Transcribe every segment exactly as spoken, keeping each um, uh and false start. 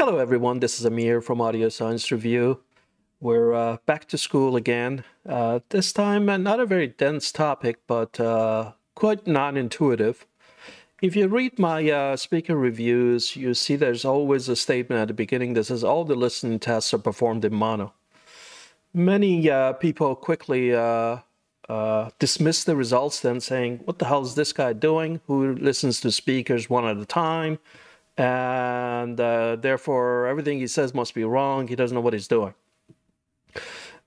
Hello everyone, this is Amir from Audio Science Review. We're uh, back to school again. Uh, this time, not a very dense topic, but uh, quite non-intuitive. If you read my uh, speaker reviews, you see there's always a statement at the beginning that says all the listening tests are performed in mono. Many uh, people quickly uh, uh, dismiss the results then saying, what the hell is this guy doing? Who listens to speakers one at a time? And uh, therefore, everything he says must be wrong. He doesn't know what he's doing.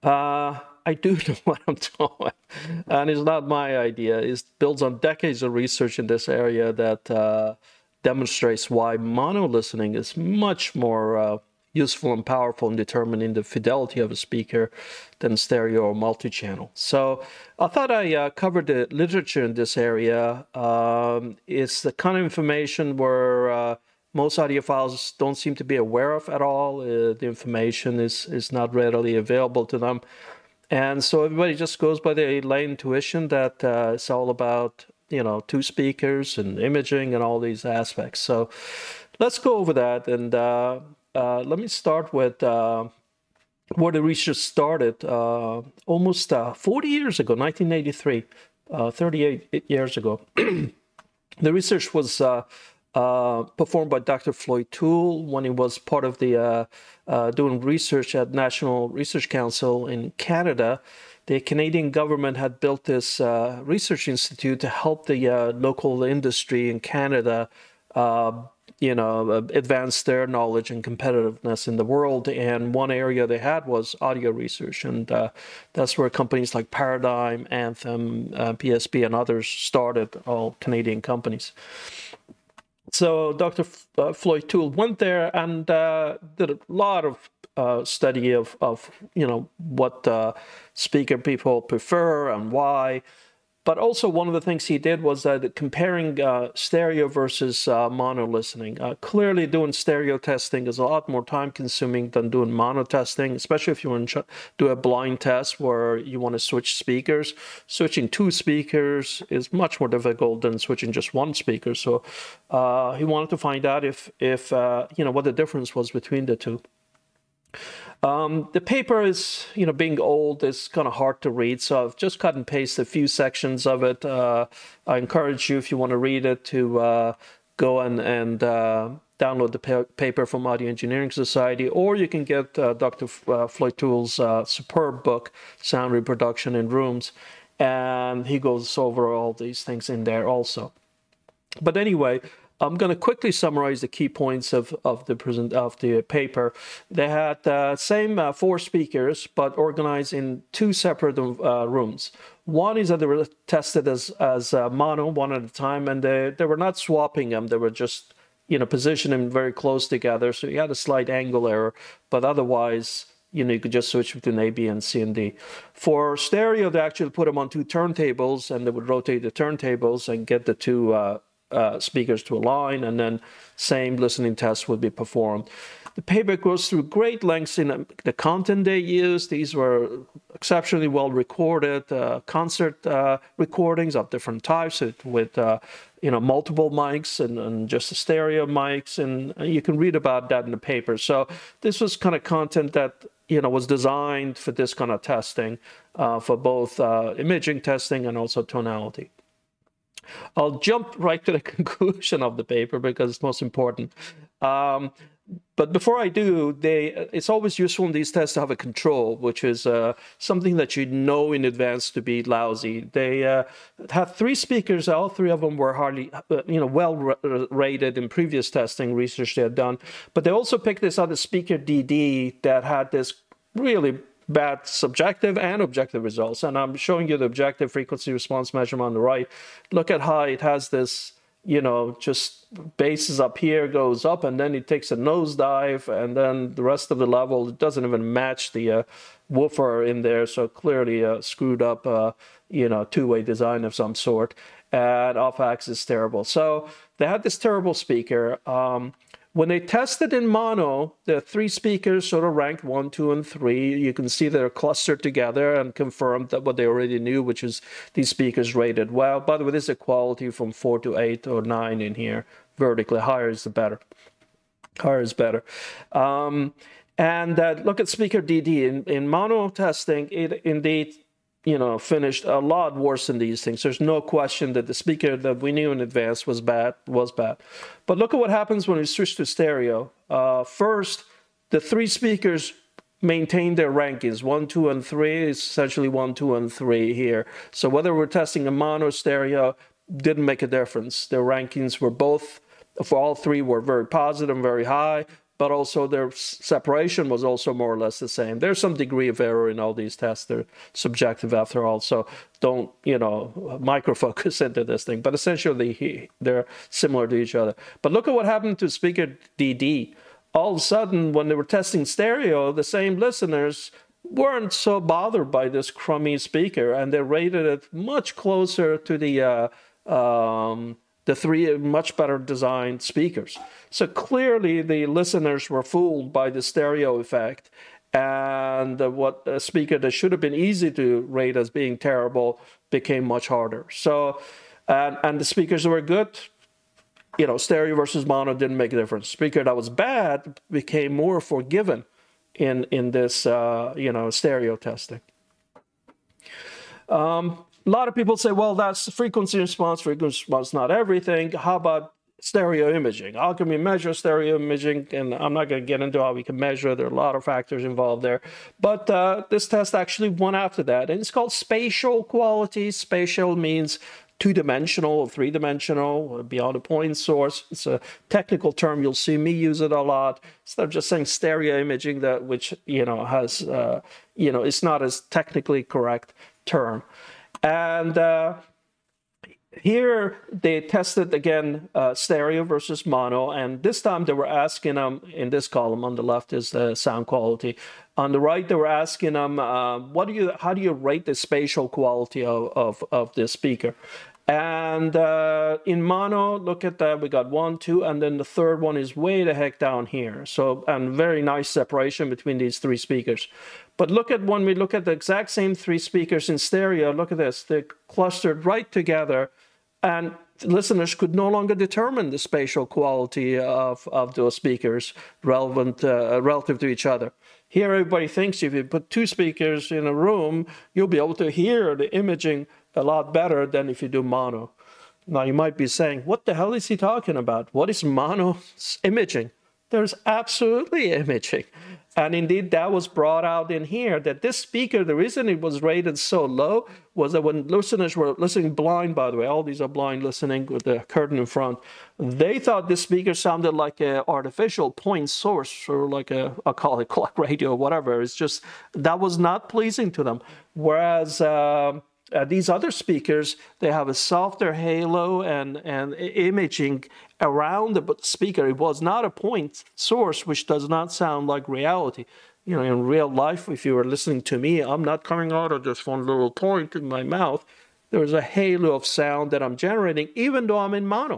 Uh, I do know what I'm doing, and it's not my idea. It builds on decades of research in this area that uh, demonstrates why mono listening is much more uh, useful and powerful in determining the fidelity of a speaker than stereo or multi-channel. So I thought I uh, covered the literature in this area. Um, it's the kind of information where uh, most audiophiles don't seem to be aware of at all. Uh, the information is, is not readily available to them. And so everybody just goes by the lay intuition that uh, it's all about, you know, two speakers and imaging and all these aspects. So let's go over that. And uh, uh, let me start with uh, where the research started uh, almost uh, forty years ago, nineteen eighty-three, uh, thirty-eight years ago. The research was Uh, Uh, performed by Doctor Floyd Toole when he was part of the uh, uh, doing research at National Research Council in Canada. The Canadian government had built this uh, research institute to help the uh, local industry in Canada, uh, you know, advance their knowledge and competitiveness in the world. And one area they had was audio research, and uh, that's where companies like Paradigm, Anthem, uh, P S B, and others started. All Canadian companies. So Doctor F uh, Floyd Toole went there and uh, did a lot of uh, study of, of, you know, what uh, speaker people prefer and why. But also one of the things he did was uh, comparing uh, stereo versus uh, mono listening. Uh, clearly doing stereo testing is a lot more time consuming than doing mono testing, especially if you want to do a blind test where you want to switch speakers. Switching two speakers is much more difficult than switching just one speaker. So uh, he wanted to find out if, if uh, you know, what the difference was between the two. Um, the paper is, you know, being old, it's kind of hard to read, so I've just cut and pasted a few sections of it. Uh, I encourage you, if you want to read it, to uh, go and, and uh, download the pa paper from Audio Engineering Society, or you can get uh, Doctor F uh, Floyd Toole's uh, superb book, Sound Reproduction in Rooms, and he goes over all these things in there also. But anyway, I'm going to quickly summarize the key points of, of, the, present, of the paper. They had the uh, same uh, four speakers, but organized in two separate uh, rooms. One is that they were tested as, as uh, mono, one at a time, and they, they were not swapping them. They were just, you know, positioning them very close together, so you had a slight angle error, but otherwise, you know, you could just switch between A, B, and C, and D. For stereo, they actually put them on two turntables, and they would rotate the turntables and get the two Uh, Uh, speakers to align, and then same listening test would be performed. The paper goes through great lengths in the content they used. These were exceptionally well recorded uh, concert uh, recordings of different types with uh, you know, multiple mics and, and just the stereo mics, and you can read about that in the paper. So this was kind of content that, you know, was designed for this kind of testing, uh, for both uh, imaging testing and also tonality. I'll jump right to the conclusion of the paper because it's most important. Um, but before I do, they, it's always useful in these tests to have a control, which is uh, something that you know in advance to be lousy. They uh, had three speakers. All three of them were hardly, you know, well rated in previous testing research they had done. But they also picked this other speaker, D D, that had this really bad subjective and objective results. And I'm showing you the objective frequency response measurement on the right. Look at how it has this, you know, just bases up here, goes up, and then it takes a nosedive, and then the rest of the level, it doesn't even match the uh, woofer in there. So clearly uh, screwed up, uh, you know, two-way design of some sort. And off-axis is terrible. So they had this terrible speaker. Um, When they tested in mono, the three speakers sort of ranked one, two, and three. You can see they're clustered together and confirmed that what they already knew, which is these speakers rated well. By the way, this is a quality from four to eight or nine in here. Vertically higher is the better. Car is better. Um, and uh, look at speaker D D. In, in mono testing, it indeed, you know, finished a lot worse than these things. There's no question that the speaker that we knew in advance was bad, was bad. But look at what happens when we switch to stereo. Uh, first, the three speakers maintain their rankings. One, two, and three is essentially one, two, and three here. So whether we're testing a mono stereo didn't make a difference. Their rankings were both, for all three, were very positive and very high, but also their separation was also more or less the same. There's some degree of error in all these tests. They're subjective after all, so don't, you know, micro-focus into this thing. But essentially, they're similar to each other. But look at what happened to speaker D D. All of a sudden, when they were testing stereo, the same listeners weren't so bothered by this crummy speaker, and they rated it much closer to the uh, um, the three much better designed speakers. So clearly, the listeners were fooled by the stereo effect, and what a speaker that should have been easy to rate as being terrible became much harder. So, and, and the speakers were good. You know, stereo versus mono didn't make a difference. Speaker that was bad became more forgiven in in this, uh, you know, stereo testing. Um, a lot of people say, well, that's frequency response. Frequency response, not everything. How about stereo imaging? How can we measure stereo imaging? And I'm not going to get into how we can measure. There are a lot of factors involved there. But uh, this test actually went after that. And it's called spatial quality. Spatial means two-dimensional or three-dimensional, beyond a point source. It's a technical term. You'll see me use it a lot. Instead of just saying stereo imaging, that which, you know, has, uh, you know, it's not as technically correct term. And uh, here they tested, again, uh, stereo versus mono. And this time they were asking them, in this column on the left is the sound quality. On the right, they were asking them, uh, what do you, how do you rate the spatial quality of, of, of this speaker? And uh, in mono, look at that, we got one, two, and then the third one is way the heck down here. So, and very nice separation between these three speakers. But look at when we look at the exact same three speakers in stereo, look at this, they're clustered right together, and listeners could no longer determine the spatial quality of, of those speakers relevant, uh, relative to each other. Here, everybody thinks if you put two speakers in a room, you'll be able to hear the imaging a lot better than if you do mono. Now, you might be saying, what the hell is he talking about? What is mono imaging? There's absolutely imaging. And indeed, that was brought out in here, that this speaker, the reason it was rated so low was that when listeners were listening blind, by the way, all these are blind listening with the curtain in front, they thought this speaker sounded like an artificial point source, or like a, I'll call it clock radio or whatever. It's just, that was not pleasing to them. Whereas, um, Uh, these other speakers, they have a softer halo and, and imaging around the speaker. It was not a point source, which does not sound like reality. You know, in real life, if you were listening to me, I'm not coming out of just one little point in my mouth. There's a halo of sound that I'm generating, even though I'm in mono.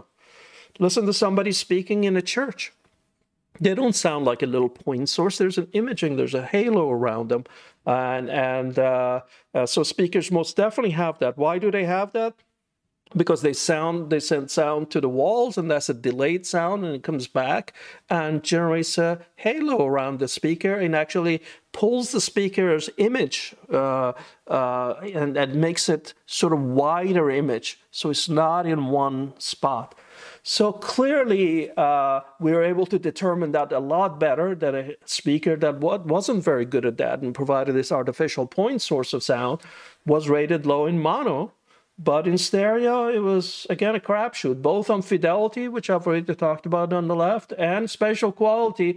Listen to somebody speaking in a church. They don't sound like a little point source. There's an imaging, there's a halo around them. And, and uh, uh, so speakers most definitely have that. Why do they have that? Because they sound, they send sound to the walls, and that's a delayed sound, and it comes back and generates a halo around the speaker and actually pulls the speaker's image uh, uh, and, and makes it sort of wider image. So it's not in one spot. So clearly, uh, we were able to determine that a lot better than a speaker that wasn't very good at that and provided this artificial point source of sound was rated low in mono. But in stereo, it was, again, a crapshoot, both on fidelity, which I've already talked about on the left, and spatial quality.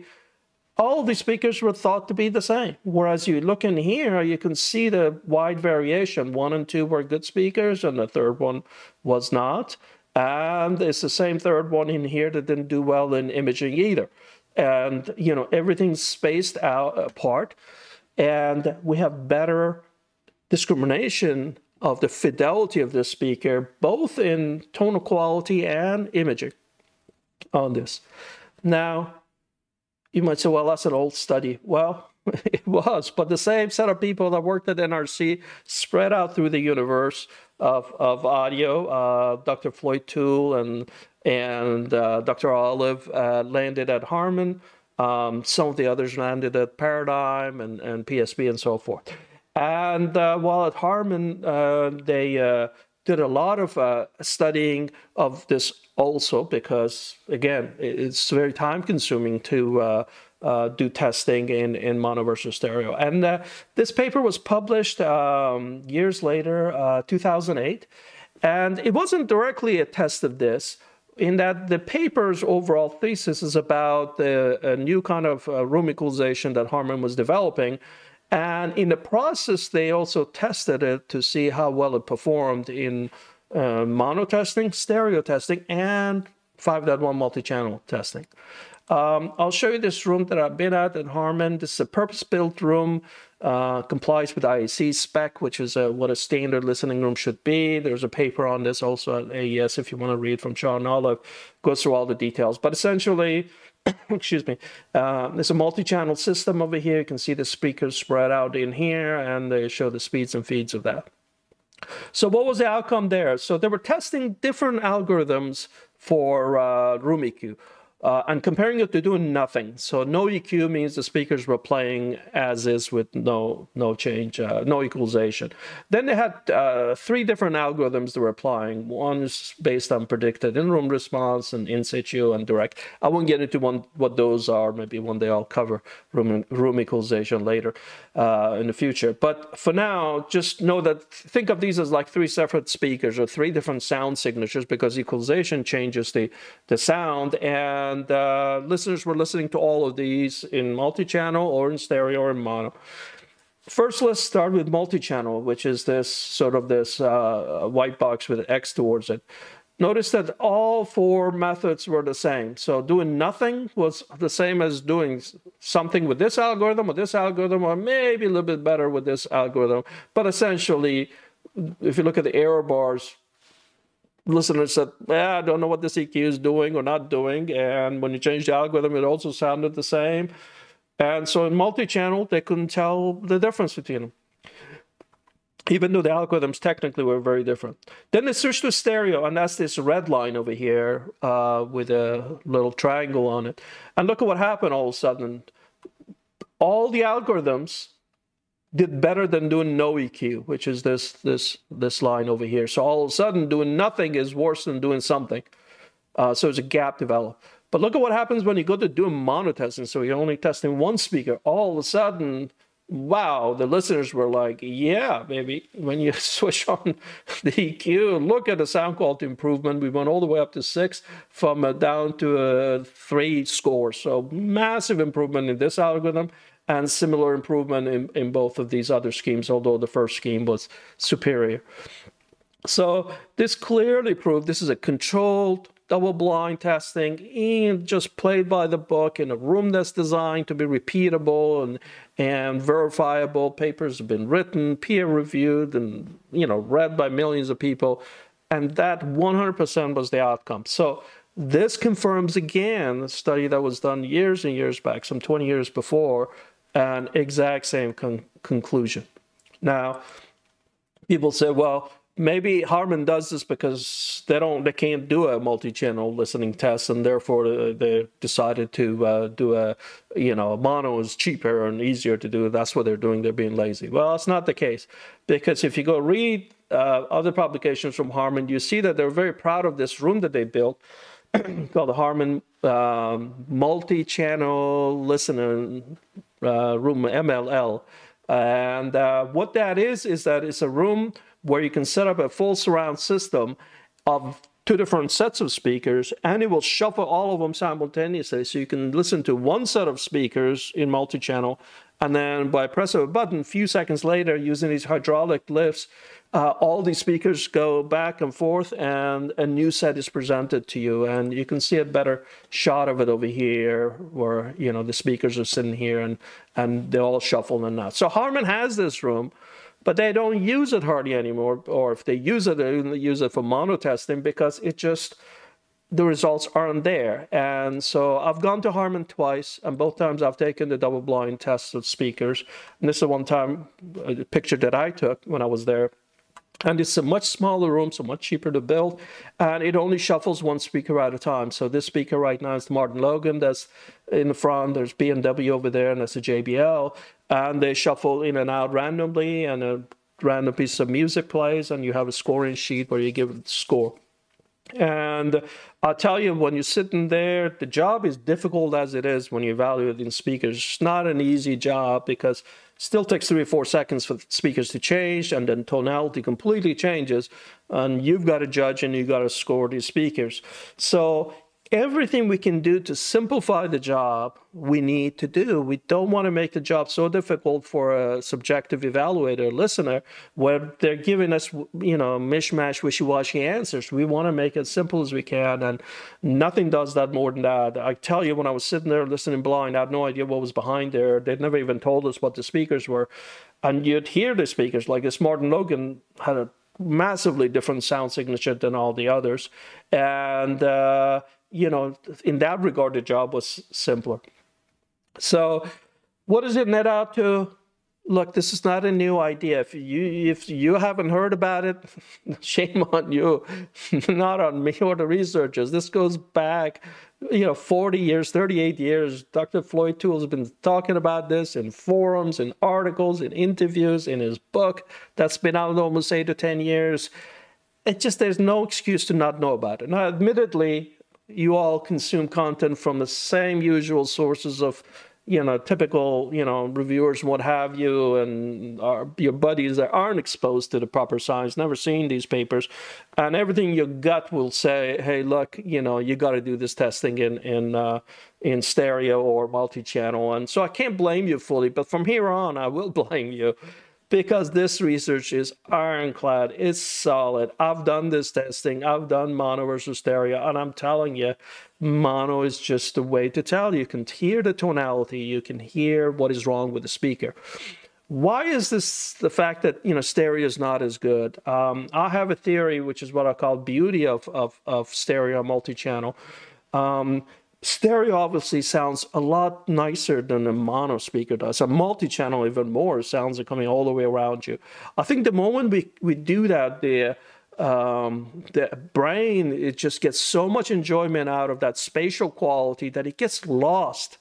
All the speakers were thought to be the same. Whereas you look in here, you can see the wide variation. One and two were good speakers, and the third one was not. And it's the same third one in here that didn't do well in imaging either. And, you know, everything's spaced out apart. And we have better discrimination of the fidelity of the speaker, both in tonal quality and imaging on this. Now, you might say, well, that's an old study. Well, It was, but the same set of people that worked at N R C spread out through the universe of, of audio. Uh, Doctor Floyd Toole and and uh, Doctor Olive uh, landed at Harman. Um, some of the others landed at Paradigm and, and P S B and so forth. And uh, while at Harman, uh, they uh, did a lot of uh, studying of this also because, again, it's very time-consuming to uh, Uh, do testing in, in mono versus stereo. And uh, this paper was published um, years later, uh, two thousand eight. And it wasn't directly a test of this, in that the paper's overall thesis is about the, a new kind of uh, room equalization that Harman was developing. And in the process, they also tested it to see how well it performed in uh, mono testing, stereo testing, and five point one multi-channel testing. Um, I'll show you this room that I've been at at Harman. This is a purpose-built room, uh, complies with I E C spec, which is a, what a standard listening room should be. There's a paper on this also at A E S if you want to read from Sean Olive. Goes through all the details. But essentially, excuse me, uh, there's a multi-channel system over here. You can see the speakers spread out in here, and they show the speeds and feeds of that. So what was the outcome there? So they were testing different algorithms for uh, room E Q. Uh, and comparing it to doing nothing. So no E Q means the speakers were playing as is with no no change, uh, no equalization. Then they had uh, three different algorithms they were applying. One is based on predicted in-room response and in situ and direct. I won't get into one, what those are. Maybe one day I'll cover room, room equalization later uh, in the future. But for now, just know that, think of these as like three separate speakers or three different sound signatures, because equalization changes the, the sound. And And uh, listeners were listening to all of these in multi-channel or in stereo or in mono. First, let's start with multi-channel, which is this sort of this uh, white box with an X towards it. Notice that all four methods were the same. So doing nothing was the same as doing something with this algorithm or this algorithm, or maybe a little bit better with this algorithm. But essentially, if you look at the error bars, listeners said, yeah, I don't know what this E Q is doing or not doing. And when you change the algorithm, it also sounded the same. And so in multi-channel, they couldn't tell the difference between them, even though the algorithms technically were very different. Then they switched to stereo, and that's this red line over here uh, with a little triangle on it. And look at what happened all of a sudden. All the algorithms did better than doing no E Q, which is this this this line over here. So all of a sudden, doing nothing is worse than doing something. Uh, so there's a gap developed. But look at what happens when you go to do mono testing. So you're only testing one speaker. All of a sudden, wow, the listeners were like, yeah, baby. When you switch on the E Q, look at the sound quality improvement. We went all the way up to six from a down to a three score. So massive improvement in this algorithm. And similar improvement in, in both of these other schemes, although the first scheme was superior. So this clearly proved this is a controlled double-blind testing and just played by the book in a room that's designed to be repeatable and, and verifiable. Papers have been written, peer-reviewed, and you know read by millions of people. And that one hundred percent was the outcome. So this confirms, again, a study that was done years and years back, some twenty years before, and exact same con conclusion. Now, people say, well, maybe Harman does this because they don't, they can't do a multi-channel listening test, and therefore they decided to uh, do a, you know, a mono is cheaper and easier to do. That's what they're doing. They're being lazy. Well, it's not the case, because if you go read uh, other publications from Harman, you see that they're very proud of this room that they built, called the Harman um, multi-channel listener uh, room, M L L. And uh, what that is, is that it's a room where you can set up a full surround system of two different sets of speakers, and it will shuffle all of them simultaneously. So you can listen to one set of speakers in multi-channel, and then by press of a button, a few seconds later, using these hydraulic lifts, uh, all these speakers go back and forth, and a new set is presented to you. And you can see a better shot of it over here, where you know the speakers are sitting here, and and they all shuffle and not. So Harman has this room, but they don't use it hardly anymore. Or if they use it, they use it for mono testing, because it just the results aren't there. And so I've gone to Harman twice, and both times I've taken the double-blind tests of speakers. And this is one time, a picture that I took when I was there. And it's a much smaller room, so much cheaper to build, and it only shuffles one speaker at a time. So this speaker right now is the Martin Logan that's in the front. There's B and W over there, and that's a J B L. And they shuffle in and out randomly, and a random piece of music plays, and you have a scoring sheet where you give it the score. And I'll tell you, when you're sitting there, the job is difficult as it is when you're evaluating speakers. It's not an easy job because it still takes three or four seconds for the speakers to change, and then tonality completely changes, and you've got to judge and you've got to score these speakers. So everything we can do to simplify the job, we need to do. We don't want to make the job so difficult for a subjective evaluator, listener, where they're giving us, you know, mishmash, wishy-washy answers. We want to make it as simple as we can, and nothing does that more than that. I tell you, when I was sitting there listening blind, I had no idea what was behind there. They'd never even told us what the speakers were. And you'd hear the speakers, like this Martin Logan had a massively different sound signature than all the others. And, uh, you know, in that regard, the job was simpler. So what does it net out to? Look, this is not a new idea. If you, if you haven't heard about it, shame on you, not on me or the researchers. This goes back, you know, forty years, thirty-eight years. Doctor Floyd Toole has been talking about this in forums, in articles, in interviews, in his book. That's been out almost eight to ten years. It just, there's no excuse to not know about it. Now, admittedly, you all consume content from the same usual sources of, you know, typical, you know, reviewers, what have you, and our, your buddies that aren't exposed to the proper science, never seen these papers, and everything your gut will say, hey, look, you know, you got to do this testing in in uh, in stereo or multi-channel, and so I can't blame you fully, but from here on, I will blame you. Because this research is ironclad, it's solid. I've done this testing, I've done mono versus stereo, and I'm telling you, mono is just the way to tell. You can hear the tonality, you can hear what is wrong with the speaker. Why is this the fact that, you know, stereo is not as good? Um, I have a theory, which is what I call beauty of, of, of stereo multi-channel. Um, Stereo obviously sounds a lot nicer than a mono speaker does. A multi-channel even more. Sounds are coming all the way around you. I think the moment we, we do that, the, um, the brain, it just gets so much enjoyment out of that spatial quality that it gets lost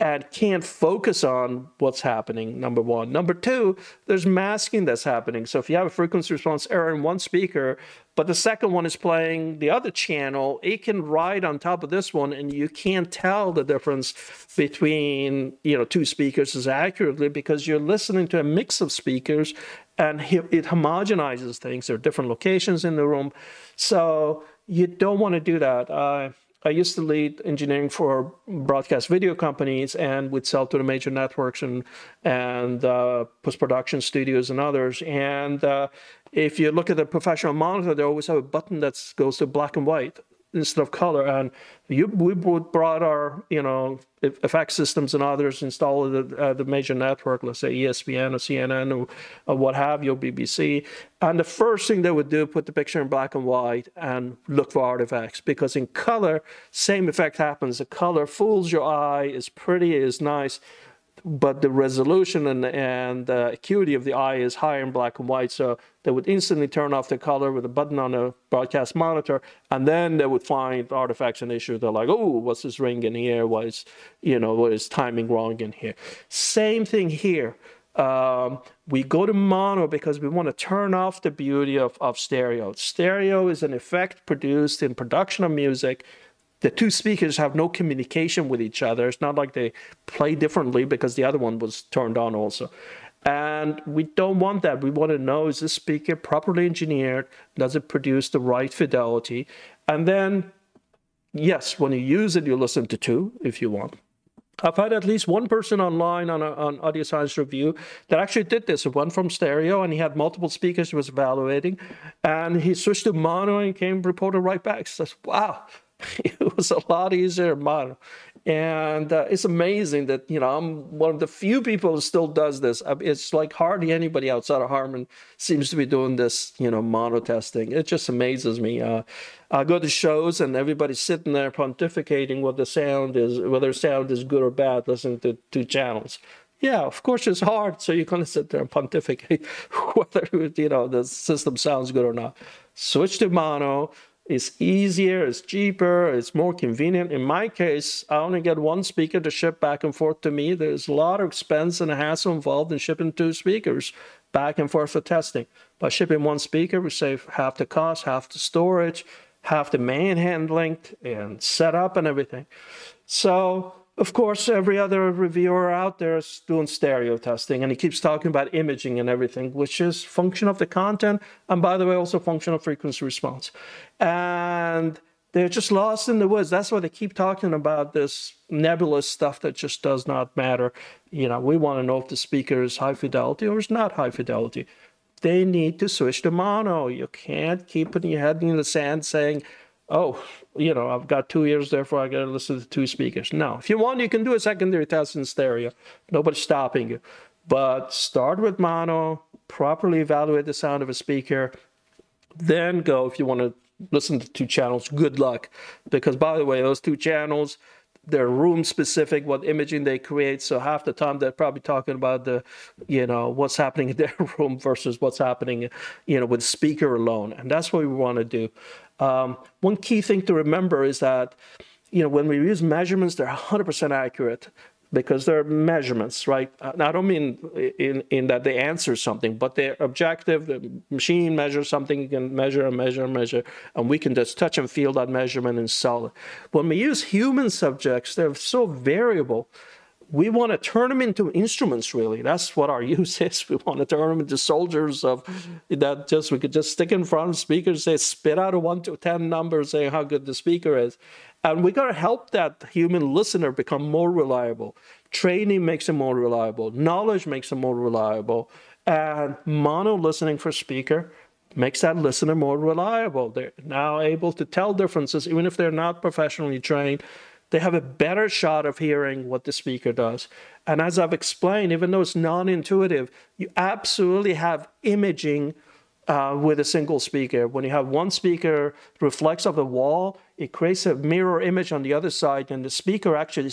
and can't focus on what's happening, number one. Number two, there's masking that's happening. So if you have a frequency response error in one speaker, but the second one is playing the other channel, it can ride on top of this one, and you can't tell the difference between, you know, two speakers as accurately because you're listening to a mix of speakers, and it homogenizes things. There are different locations in the room. So you don't want to do that. Uh, I used to lead engineering for broadcast video companies, and would sell to the major networks and, and uh, post-production studios and others. And uh, if you look at a professional monitor, they always have a button that goes to black and white instead of color. And you, we brought our, you know, effects systems and others, installed at the, uh, the major network, let's say E S P N or C N N or, or what have you, B B C. And the first thing they would do, put the picture in black and white and look for artifacts, because in color, same effect happens. The color fools your eye, it's pretty, it's nice, but the resolution and, and uh, acuity of the eye is higher in black and white, so they would instantly turn off the color with a button on a broadcast monitor, and then they would find artifacts and issues. They're like, oh, what's this ring in here? Why is, you know, what is timing wrong in here? Same thing here. Um, we go to mono because we want to turn off the beauty of, of stereo. Stereo is an effect produced in production of music. The two speakers have no communication with each other. It's not like they play differently because the other one was turned on also. And we don't want that. We want to know, is this speaker properly engineered? Does it produce the right fidelity? And then, yes, when you use it, you listen to two if you want. I've had at least one person online on, a, on Audio Science Review that actually did this. It went from stereo, and he had multiple speakers he was evaluating. And he switched to mono and came reported right back. So, wow. It was a lot easier model. And uh, it's amazing that, you know, I'm one of the few people who still does this. It's like hardly anybody outside of Harman seems to be doing this, you know, mono testing. It just amazes me. Uh, I go to shows and everybody's sitting there pontificating what the sound is, whether sound is good or bad, listening to two channels. Yeah, of course it's hard. So you're going to sit there and pontificate whether, you know, the system sounds good or not. Switch to mono. It's easier, it's cheaper, it's more convenient. In my case, I only get one speaker to ship back and forth to me. There's a lot of expense and hassle involved in shipping two speakers back and forth for testing. By shipping one speaker, we save half the cost, half the storage, half the manhandling and setup and everything. So, of course, every other reviewer out there is doing stereo testing, and he keeps talking about imaging and everything, which is function of the content, and by the way, also function of frequency response. And they're just lost in the woods. That's why they keep talking about this nebulous stuff that just does not matter. You know, we want to know if the speaker is high fidelity or is not high fidelity. They need to switch to mono. You can't keep putting your head in the sand saying, oh, you know, I've got two ears, therefore I got to listen to two speakers. No, if you want, you can do a secondary test in stereo. Nobody's stopping you. But start with mono, properly evaluate the sound of a speaker, then go, if you want to listen to two channels, good luck. Because, by the way, those two channels, they're room-specific, what imaging they create. So half the time they're probably talking about the, you know, what's happening in their room versus what's happening, you know, with speaker alone. And that's what we want to do. Um, one key thing to remember is that, you know, when we use measurements, they're one hundred percent accurate because they're measurements, right? And I don't mean in, in that they answer something, but they're objective. The machine measures something, you can measure and measure and measure, and we can just touch and feel that measurement and solve it. When we use human subjects, they're so variable. We want to turn them into instruments, really. That's what our use is. We want to turn them into soldiers of that just we could just stick in front of speakers, say, spit out a one to ten number, saying how good the speaker is. And we got to help that human listener become more reliable. Training makes them more reliable. Knowledge makes them more reliable. And mono listening for speaker makes that listener more reliable. They're now able to tell differences, even if they're not professionally trained. They have a better shot of hearing what the speaker does. And as I've explained, even though it's non-intuitive, you absolutely have imaging uh, with a single speaker. When you have one speaker reflects off the wall, it creates a mirror image on the other side, and the speaker actually,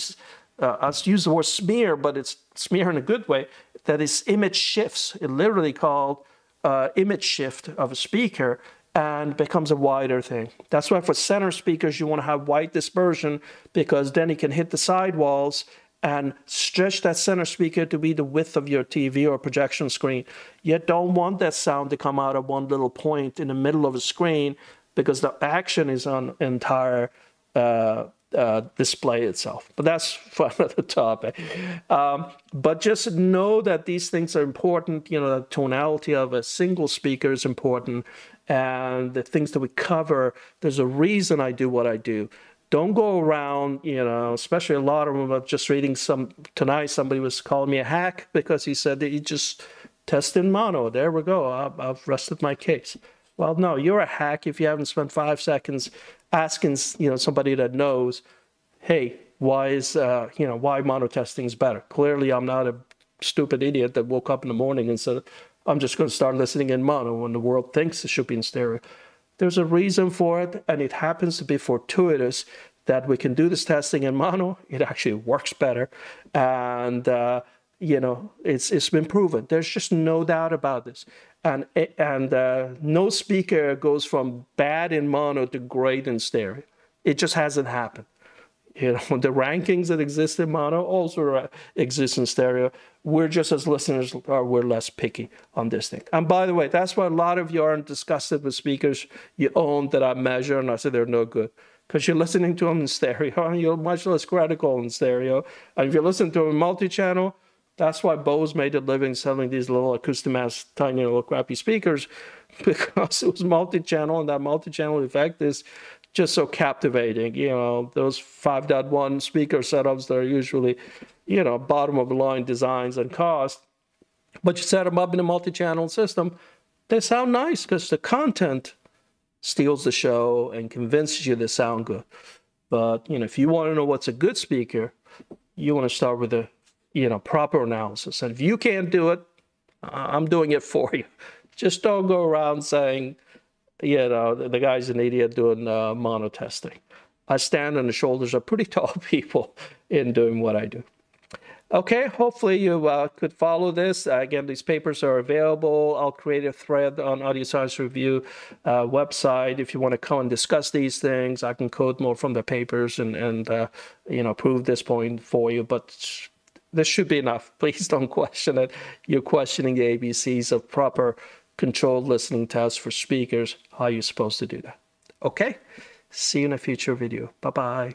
uh, I'll use the word smear, but it's smear in a good way, that is image shifts. It literally called uh, image shift of a speaker, and becomes a wider thing. That's why for center speakers, you want to have wide dispersion because then it can hit the sidewalls and stretch that center speaker to be the width of your T V or projection screen. You don't want that sound to come out of one little point in the middle of a screen because the action is on entire uh, uh, display itself. But that's for another topic. Um, but just know that these things are important. You know, the tonality of a single speaker is important. And the things that we cover, there's a reason I do what I do. Don't go around, you know, especially a lot of them. I'm just reading some tonight. Somebody was calling me a hack because he said that he just tested mono. There we go. I've rested my case. Well, no, you're a hack if you haven't spent five seconds asking, you know, somebody that knows, hey, why is, uh, you know, why mono testing is better? Clearly, I'm not a stupid idiot that woke up in the morning and said, I'm just going to start listening in mono when the world thinks it should be in stereo. There's a reason for it, and it happens to be fortuitous that we can do this testing in mono. It actually works better, and uh, you know it's it's been proven. There's just no doubt about this, and and uh, no speaker goes from bad in mono to great in stereo. It just hasn't happened. You know, the rankings that exist in mono also exist in stereo. We're just, as listeners, are we're less picky on this thing. And by the way, that's why a lot of you aren't disgusted with speakers you own that I measure and I say they're no good. Because you're listening to them in stereo and you're much less critical in stereo. And if you listen to them in multi-channel, that's why Bose made a living selling these little acoustimass, tiny little crappy speakers, because it was multi-channel, and that multi-channel effect is just so captivating. You know, those five point one speaker setups that are usually, you know, bottom of the line designs and cost, but you set them up in a multi-channel system, they sound nice because the content steals the show and convinces you they sound good. But, you know, if you want to know what's a good speaker, you want to start with a, you know, proper analysis. And if you can't do it, I'm doing it for you. Just don't go around saying, you know, the, the guy's an idiot doing uh, mono testing. I stand on the shoulders of pretty tall people in doing what I do. Okay, hopefully you uh, could follow this. Uh, again, these papers are available. I'll create a thread on Audio Science Review uh, website. If you want to come and discuss these things, I can quote more from the papers and, and uh, you know, prove this point for you. But this should be enough. Please don't question it. You're questioning the A B Cs of proper controlled listening tests for speakers. How are you supposed to do that? Okay, see you in a future video. Bye-bye.